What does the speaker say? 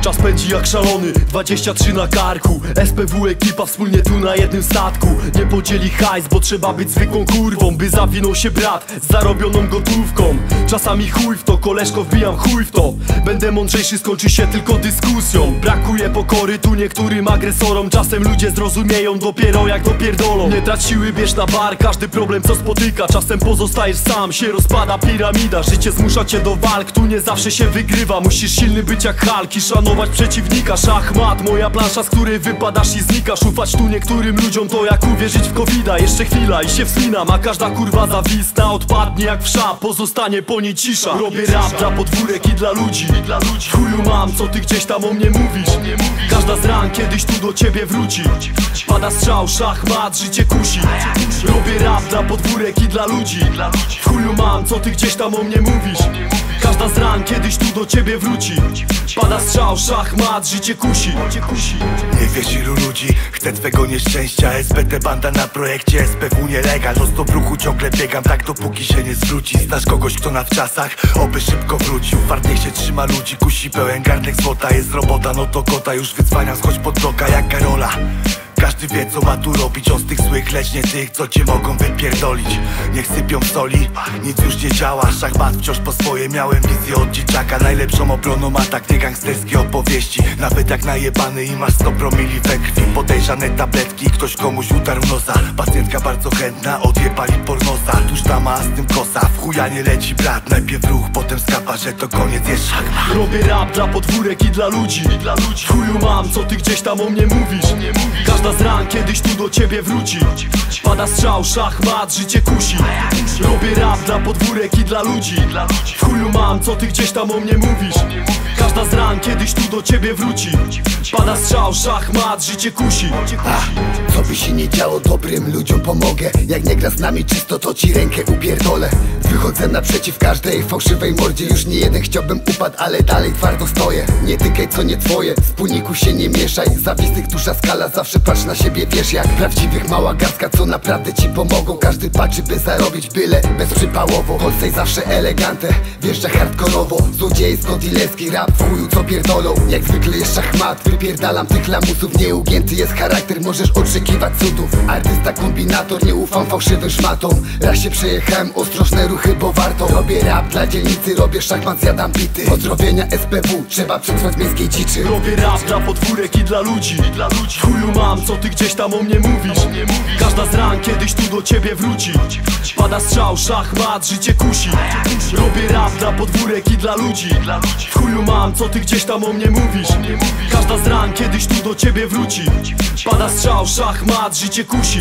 Czas pędzi jak szalony, 23 na karku. SPW ekipa wspólnie tu na jednym statku. Nie podzieli hajs, bo trzeba być zwykłą kurwą, by zawinął się brat z zarobioną gotówką. Czasami chuj w to, koleżko wbijam chuj w to. Będę mądrzejszy, skończy się tylko dyskusją. Brakuje pokory tu niektórym agresorom. Czasem ludzie zrozumieją dopiero jak dopierdolą. Nie trać siły, bierz na bar każdy problem co spotyka. Czasem pozostajesz sam, się rozpada piramida. Życie zmusza cię do walk, tu nie zawsze się wygrywa. Musisz silny być jak Hulk i szanować przeciwnika. Szachmat, moja plansza, z której wypadasz i znikasz. Ufać tu niektórym ludziom to jak uwierzyć w COVID-a. Jeszcze chwila i się wspinam, a każda kurwa zawisna odpadnie jak wsza, pozostanie po niej cisza. Robię rap dla podwórek i dla ludzi. Chuju mam, co ty gdzieś tam o mnie mówisz. Każda z ran kiedyś tu do ciebie wróci. Pada strzał, szachmat, życie kusi. Robię rap dla podwórek i dla ludzi. Chuju mam, co ty gdzieś tam o mnie mówisz. Każda z ran kiedyś tu do ciebie wróci. Pada strzał, szachmat, życie kusi. Nie wiesz ilu ludzi chce twego nieszczęścia. SBT Banda na projekcie SPW nielegal. No stop ruchu ciągle biegam, tak dopóki się nie zwróci. Znasz kogoś kto na wczasach, oby szybko wrócił. Fart niech się trzyma ludzi, kusi pełen garnek złota. Jest robota, no to kota już wyzwania. Schodź pod doka jak Karola. Każdy wie co ma tu robić, on z tych złych, lecz nie tych, co cię mogą wypierdolić. Niech sypią soli, nic już nie działa. Szachmat wciąż po swoje, miałem wizję od dzieciaka. Najlepszą obroną atak, nie gangsterskie opowieści. Nawet jak najebany i masz 100 promili we krwi. Podejrzane tabletki, ktoś komuś utarł nosa. Pacjentka bardzo chętna, odjebali pornosa. Tuż tam, a z tym kosa, w chuja nie leci brat. Najpierw ruch, potem skapa, że to koniec jest szachmat. Robię rap dla podwórek i dla ludzi. Chuju mam, co ty gdzieś tam o mnie mówisz. Każda z ran kiedyś tu do ciebie wróci. Pada strzał, szachmat, życie kusi. Robię rap dla podwórek i dla ludzi. W chuju mam, co ty gdzieś tam o mnie mówisz. Każda z ran kiedyś tu do ciebie wróci. Pada strzał, szachmat, życie kusi. Co by się nie działo, dobrym ludziom pomogę. Jak nie gra z nami czysto, to ci rękę upierdolę. Wychodzę naprzeciw każdej fałszywej mordzie. Już nie jeden chciałbym upadł, ale dalej twardo stoję. Nie tykaj co nie twoje, wspólniku się nie mieszaj. Zawistych duża skala, zawsze patrz na siebie, wiesz jak. Prawdziwych mała garstka, co naprawdę ci pomogą. Każdy patrzy by zarobić byle, bezprzypałowo. Holsej zawsze elegante, wjeżdża hardkorowo. Złodziej z Kodilecki, rap w chuju co pierdolą. Jak zwykle jest szachmat, wypierdalam tych lamusów. Nieugięty jest charakter, możesz oczekiwać cudów. Artysta kombinator, nie ufam fałszywym szmatom. Raz się przejechałem, ostrożne ruchy, bo warto. Robię rap dla dzielnicy, robię szachmat, zjadam bity. Pozdrowienia SPW, trzeba przetrwać miejskiej dziczy. Robię rap dla podwórek i dla ludzi. Chuju mam, co ty gdzieś tam o mnie mówisz. Każda z ran kiedyś tu do ciebie wróci. Pada strzał, szachmat, życie kusi. Robię rap dla podwórek i dla ludzi. Chuju mam, co ty gdzieś tam o mnie mówisz. Każda z ran kiedyś tu do ciebie wróci. Pada strzał, szachmat, życie kusi.